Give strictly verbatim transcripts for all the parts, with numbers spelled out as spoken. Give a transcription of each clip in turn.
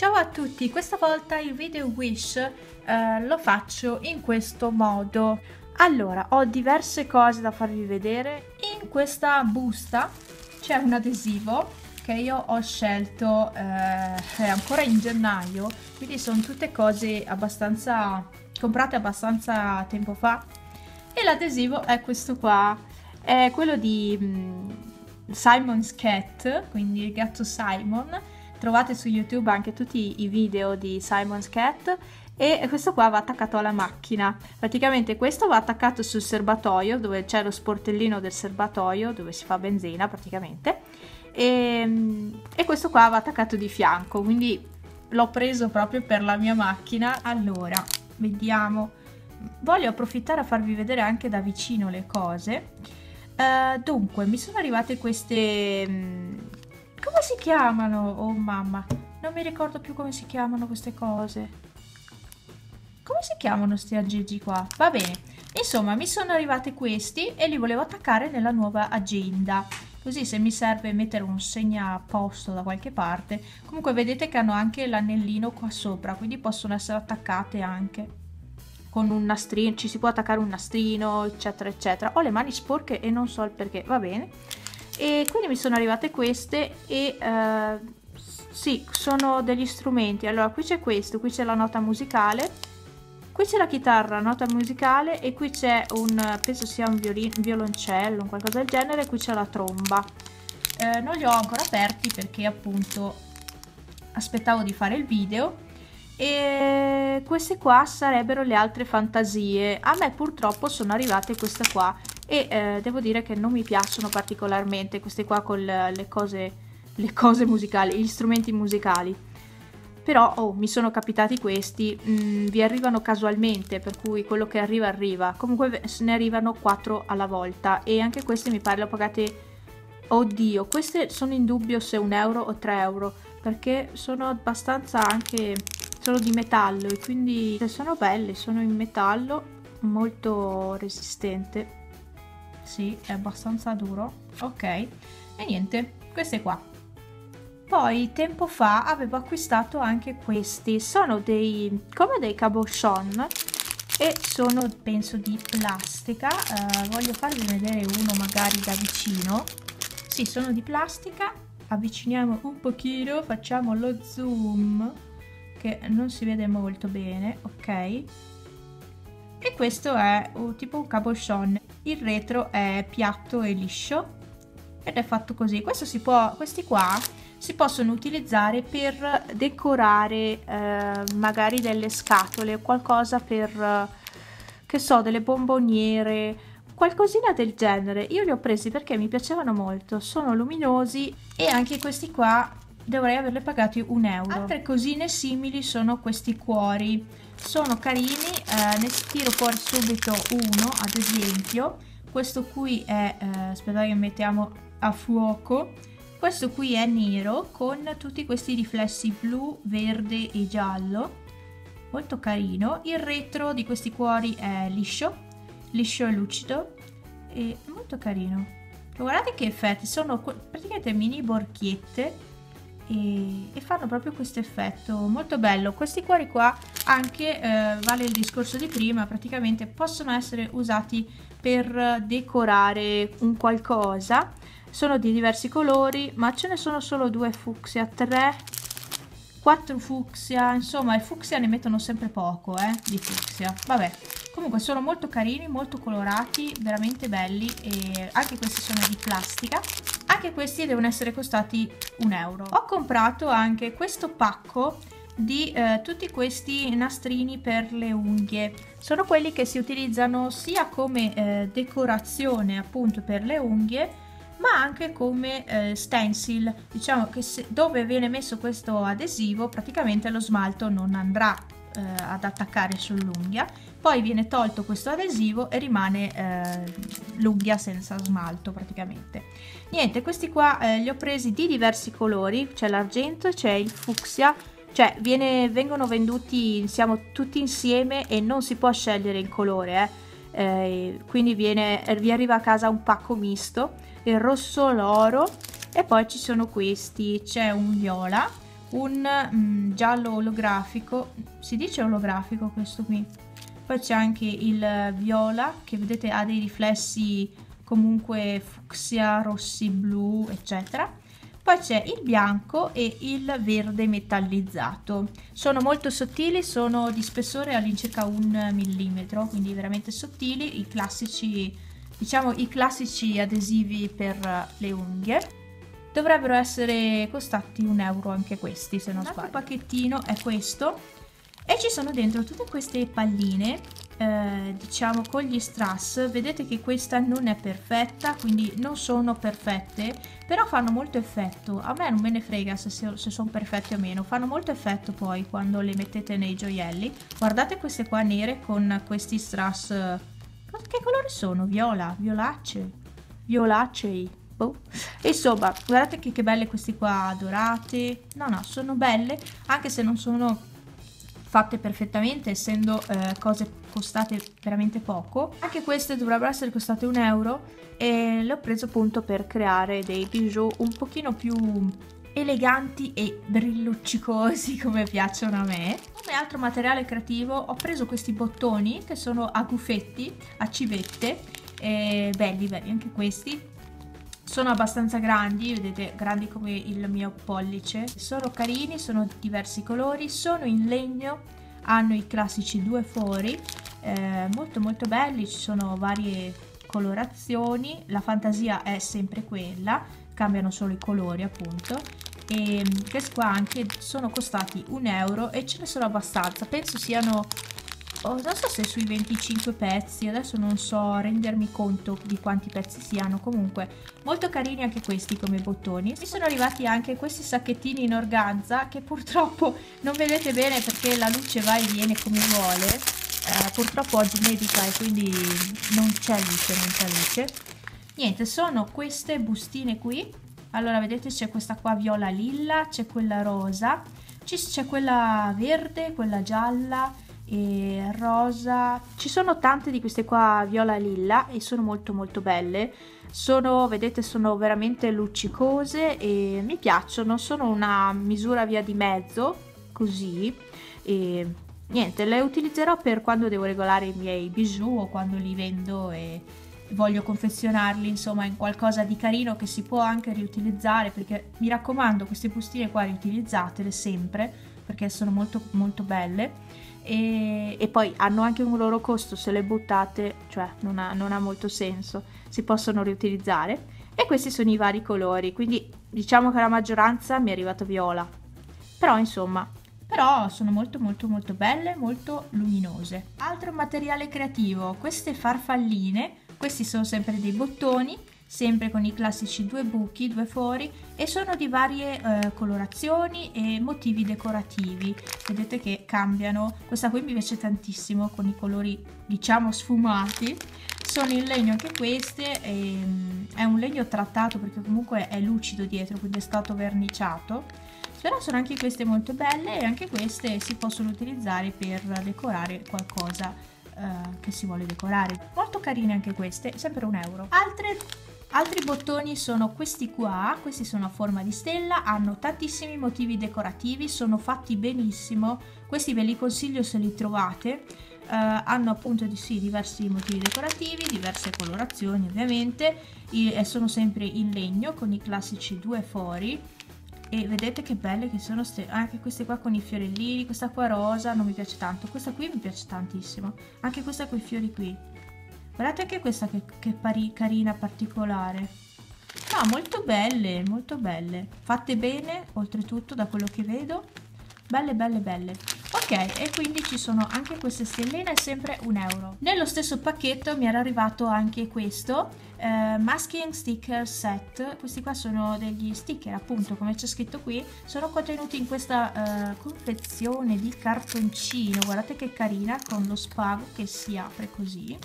Ciao a tutti, questa volta il video Wish eh, lo faccio in questo modo. Allora, ho diverse cose da farvi vedere. In questa busta c'è un adesivo che io ho scelto eh, ancora in gennaio, quindi sono tutte cose abbastanza comprate abbastanza tempo fa, e l'adesivo è questo qua, è quello di mh, Simon's Cat, quindi il gatto Simon. Trovate su YouTube anche tutti i video di Simon's Cat, e questo qua va attaccato alla macchina. Praticamente questo va attaccato sul serbatoio, dove c'è lo sportellino del serbatoio dove si fa benzina praticamente, e, e questo qua va attaccato di fianco, quindi l'ho preso proprio per la mia macchina. Allora, vediamo, voglio approfittare a farvi vedere anche da vicino le cose. Uh, dunque, mi sono arrivate queste... Mh, come si chiamano? Oh mamma, non mi ricordo più come si chiamano queste cose. Come si chiamano questi aggeggi qua? Va bene, insomma mi sono arrivate questi e li volevo attaccare nella nuova agenda, così se mi serve mettere un segnaposto da qualche parte. Comunque vedete che hanno anche l'annellino qua sopra, quindi possono essere attaccate anche con un nastrino, ci si può attaccare un nastrino, eccetera eccetera. Ho le mani sporche e non so il perché, va bene. E quindi mi sono arrivate queste e eh, sì, sono degli strumenti. Allora, qui c'è questo, qui c'è la nota musicale, qui c'è la chitarra, nota musicale, e qui c'è un, penso sia un violino, un violoncello, un qualcosa del genere, e qui c'è la tromba. Eh, non li ho ancora aperti perché appunto aspettavo di fare il video. E queste qua sarebbero le altre fantasie. A me purtroppo sono arrivate queste qua, e eh, devo dire che non mi piacciono particolarmente queste qua con le cose, le cose musicali, gli strumenti musicali. Però oh, mi sono capitati questi, mm, vi arrivano casualmente, per cui quello che arriva arriva. Comunque se ne arrivano quattro alla volta, e anche queste mi pare le ho pagate, oddio, queste sono in dubbio se un euro o tre euro, perché sono abbastanza anche, sono di metallo, e quindi sono belle, sono in metallo, molto resistente. Sì, è abbastanza duro. Ok, e niente, queste qua. Poi tempo fa avevo acquistato anche questi, sono dei come dei cabochon, e sono penso di plastica. Eh, voglio farvi vedere uno magari da vicino. Sì, sono di plastica. Avviciniamo un pochino, facciamo lo zoom che non si vede molto bene, ok. E questo è uh, tipo un cabochon, il retro è piatto e liscio ed è fatto così. Questo si può, questi qua si possono utilizzare per decorare eh, magari delle scatole o qualcosa, per, che so, delle bomboniere, qualcosina del genere. Io li ho presi perché mi piacevano molto, sono luminosi, e anche questi qua dovrei averli pagati un euro. Altre cosine simili sono questi cuori, sono carini, eh, ne tiro fuori subito uno. Ad esempio questo qui è, eh, aspettate che mettiamo a fuoco, questo qui è nero con tutti questi riflessi blu, verde e giallo, molto carino. Il retro di questi cuori è liscio, liscio e lucido, e molto carino. Guardate che effetti, sono praticamente mini borchiette, e fanno proprio questo effetto molto bello. Questi cuori qua anche, eh, vale il discorso di prima, praticamente possono essere usati per decorare un qualcosa. Sono di diversi colori, ma ce ne sono solo due fucsia, tre, quattro fucsia, insomma i fucsia ne mettono sempre poco eh, di fucsia, vabbè. Comunque sono molto carini, molto colorati, veramente belli, e anche questi sono di plastica. Anche questi devono essere costati un euro. Ho comprato anche questo pacco di eh, tutti questi nastrini per le unghie. Sono quelli che si utilizzano sia come eh, decorazione appunto per le unghie, ma anche come eh, stencil. Diciamo che se, dove viene messo questo adesivo praticamente lo smalto non andrà eh, ad attaccare sull'unghia, poi viene tolto questo adesivo e rimane eh, l'unghia senza smalto praticamente. Niente, questi qua eh, li ho presi di diversi colori, c'è l'argento, c'è il fucsia, cioè viene, vengono venduti siamo tutti insieme e non si può scegliere il colore eh. Eh, quindi viene, vi arriva a casa un pacco misto, il rosso, l'oro, e poi ci sono questi, c'è un viola, un mm, giallo olografico, si dice olografico questo qui, poi c'è anche il viola che vedete ha dei riflessi comunque fucsia, rossi, blu eccetera, poi c'è il bianco e il verde metallizzato, sono molto sottili, sono di spessore all'incirca un millimetro, quindi veramente sottili, i classici, diciamo i classici adesivi per le unghie. Dovrebbero essere costati un euro anche questi, se non sbaglio. Il pacchettino è questo e ci sono dentro tutte queste palline, eh, diciamo con gli strass. Vedete che questa non è perfetta, quindi non sono perfette, però fanno molto effetto. A me non me ne frega se, se sono perfette o meno, fanno molto effetto poi quando le mettete nei gioielli. Guardate queste qua nere con questi strass, che colore sono? Viola, violacee, violacei. Oh. Insomma, guardate che, che belle queste qua dorate, no no, sono belle anche se non sono fatte perfettamente, essendo eh, cose costate veramente poco. Anche queste dovrebbero essere costate un euro e le ho prese appunto per creare dei bijou un pochino più eleganti e brilluccicosi come piacciono a me. Come altro materiale creativo ho preso questi bottoni che sono a gufetti, a civette, e belli belli anche questi. Sono abbastanza grandi, vedete, grandi come il mio pollice. Sono carini, sono di diversi colori, sono in legno, hanno i classici due fori, eh, molto molto belli, ci sono varie colorazioni, la fantasia è sempre quella, cambiano solo i colori appunto. E questi qua anche sono costati un euro e ce ne sono abbastanza, penso siano... Oh, non so se sui venticinque pezzi, adesso non so rendermi conto di quanti pezzi siano, comunque molto carini anche questi come bottoni. Mi sono arrivati anche questi sacchettini in organza che purtroppo non vedete bene perché la luce va e viene come vuole, eh, purtroppo oggi nevica e quindi non c'è luce, non c'è luce. Niente, sono queste bustine qui, allora vedete c'è questa qua viola lilla, c'è quella rosa, c'è quella verde, quella gialla e rosa, ci sono tante di queste qua viola lilla e sono molto molto belle, sono, vedete, sono veramente luccicose e mi piacciono, sono una misura via di mezzo così e niente, le utilizzerò per quando devo regolare i miei bijou o quando li vendo e voglio confezionarli insomma in qualcosa di carino che si può anche riutilizzare, perché mi raccomando queste bustine qua riutilizzatele sempre perché sono molto molto belle. E, e poi hanno anche un loro costo, se le buttate, cioè non ha, non ha molto senso, si possono riutilizzare. E questi sono i vari colori, quindi diciamo che la maggioranza mi è arrivata viola, però insomma, però sono molto molto molto belle, molto luminose. Altro materiale creativo, queste farfalline, questi sono sempre dei bottoni, sempre con i classici due buchi, due fori, e sono di varie eh, colorazioni e motivi decorativi, vedete che cambiano, questa qui mi piace tantissimo con i colori diciamo sfumati, sono in legno anche queste, e, è un legno trattato perché comunque è lucido dietro, quindi è stato verniciato, però sono anche queste molto belle e anche queste si possono utilizzare per decorare qualcosa eh, che si vuole decorare, molto carine anche queste, sempre un euro. Altre Altri bottoni sono questi qua, questi sono a forma di stella, hanno tantissimi motivi decorativi, sono fatti benissimo, questi ve li consiglio se li trovate, eh, hanno appunto di, sì, diversi motivi decorativi, diverse colorazioni ovviamente, i, e sono sempre in legno con i classici due fori e vedete che belle che sono, anche queste qua con i fiorellini, questa qua rosa non mi piace tanto, questa qui mi piace tantissimo, anche questa con i fiori qui. Guardate anche questa che, che pari, carina, particolare. No, molto belle, molto belle. Fatte bene, oltretutto, da quello che vedo. Belle, belle, belle. Ok, e quindi ci sono anche queste stelline, sempre un euro. Nello stesso pacchetto mi era arrivato anche questo, eh, Masking Sticker Set. Questi qua sono degli sticker, appunto, come c'è scritto qui. Sono contenuti in questa eh, confezione di cartoncino. Guardate che carina, con lo spago che si apre così.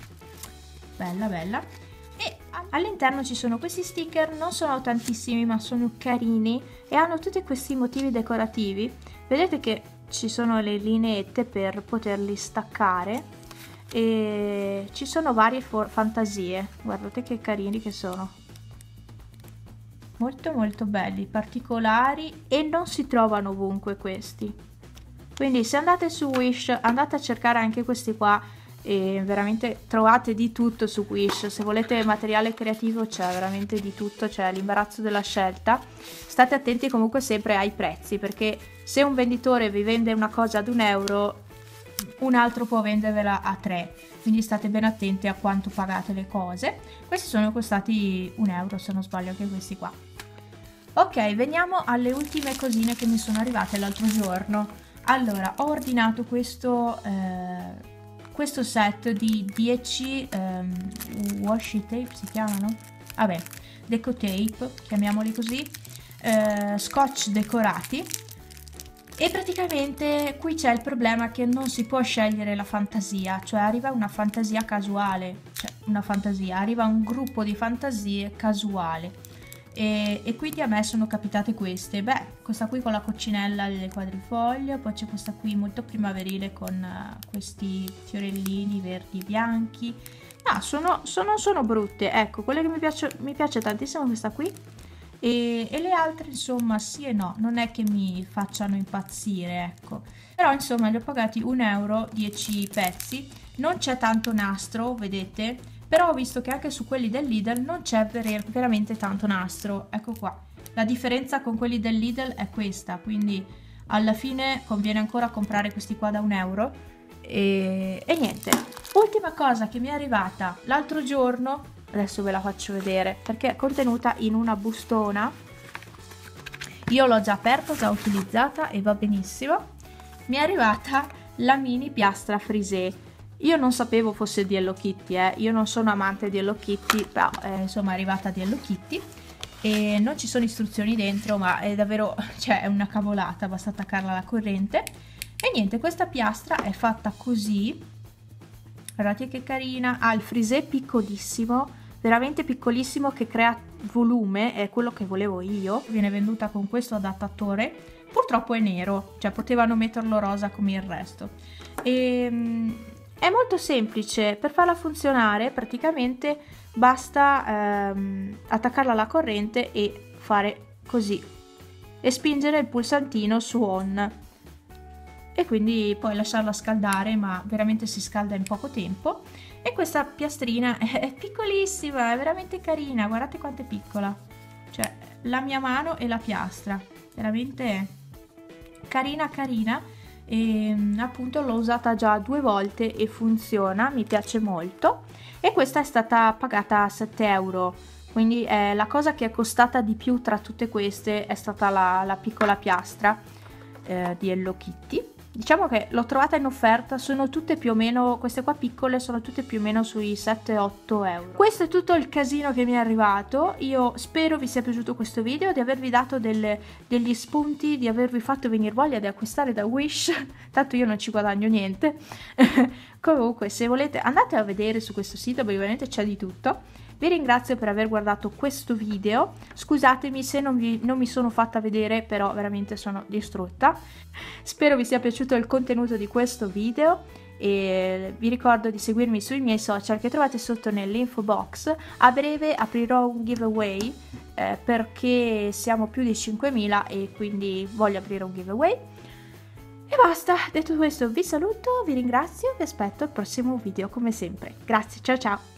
Bella bella, e all'interno ci sono questi sticker, non sono tantissimi ma sono carini e hanno tutti questi motivi decorativi, vedete che ci sono le lineette per poterli staccare e ci sono varie fantasie, guardate che carini che sono, molto molto belli, particolari, e non si trovano ovunque questi. Quindi se andate su Wish andate a cercare anche questi qua, e veramente trovate di tutto su Wish. Se volete materiale creativo c'è veramente di tutto, c'è l'imbarazzo della scelta. State attenti comunque sempre ai prezzi, perché se un venditore vi vende una cosa ad un euro, un altro può vendervela a tre, quindi state ben attenti a quanto pagate le cose. Questi sono costati un euro se non sbaglio, anche questi qua. Ok, veniamo alle ultime cosine che mi sono arrivate l'altro giorno. Allora, ho ordinato questo, eh, questo set di dieci eh, washi tape, si chiamano? Vabbè, deco tape, chiamiamoli così, eh, scotch decorati. E praticamente qui c'è il problema che non si può scegliere la fantasia, cioè arriva una fantasia casuale, cioè una fantasia, arriva un gruppo di fantasie casuale, e, e quindi a me sono capitate queste. Beh, questa qui con la coccinella delle quadrifoglio, poi c'è questa qui molto primaverile con questi fiorellini verdi e bianchi. No, sono, sono, non sono brutte, ecco, quelle che mi piace, mi piace tantissimo questa qui. E, e le altre insomma sì e no, non è che mi facciano impazzire, ecco, però insomma li ho pagati un euro, dieci pezzi. Non c'è tanto nastro, vedete, però ho visto che anche su quelli del Lidl non c'è ver veramente tanto nastro. Ecco qua, la differenza con quelli del Lidl è questa, quindi alla fine conviene ancora comprare questi qua da un euro. E, e niente, ultima cosa che mi è arrivata l'altro giorno, adesso ve la faccio vedere perché è contenuta in una bustona. Io l'ho già aperta, già utilizzata e va benissimo. Mi è arrivata la mini piastra frisé. Io non sapevo fosse di Hello Kitty, eh. Io non sono amante di Hello Kitty, però eh, insomma è arrivata di Hello Kitty e non ci sono istruzioni dentro, ma è davvero, cioè, è una cavolata, basta attaccarla alla corrente. E niente, questa piastra è fatta così, guardate che carina, ha il frisé piccolissimo, veramente piccolissimo, che crea volume, è quello che volevo io. Viene venduta con questo adattatore, purtroppo è nero, cioè potevano metterlo rosa come il resto. E, è molto semplice, per farla funzionare praticamente basta ehm, attaccarla alla corrente e fare così e spingere il pulsantino su on, e quindi poi lasciarla scaldare, ma veramente si scalda in poco tempo. E questa piastrina è piccolissima, è veramente carina, guardate quanto è piccola, cioè la mia mano e la piastra, veramente carina carina. E appunto l'ho usata già due volte e funziona, mi piace molto. E questa è stata pagata a sette euro, quindi eh, la cosa che è costata di più tra tutte queste è stata la, la piccola piastra eh, di Hello Kitty. Diciamo che l'ho trovata in offerta, sono tutte più o meno, queste qua piccole sono tutte più o meno sui sette otto euro. Questo è tutto il casino che mi è arrivato. Io spero vi sia piaciuto questo video, di avervi dato delle, degli spunti, di avervi fatto venire voglia di acquistare da Wish, tanto io non ci guadagno niente. Comunque se volete andate a vedere su questo sito, ovviamente c'è di tutto. Vi ringrazio per aver guardato questo video, scusatemi se non, vi, non mi sono fatta vedere, però veramente sono distrutta. Spero vi sia piaciuto il contenuto di questo video e vi ricordo di seguirmi sui miei social che trovate sotto nell'info box. A breve aprirò un giveaway eh, perché siamo più di cinquemila e quindi voglio aprire un giveaway. E basta, detto questo vi saluto, vi ringrazio e vi aspetto al prossimo video come sempre. Grazie, ciao ciao!